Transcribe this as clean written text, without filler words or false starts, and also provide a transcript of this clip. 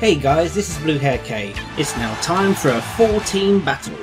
Hey guys, this is BlueHairKei. It's now time for a 4-team battle.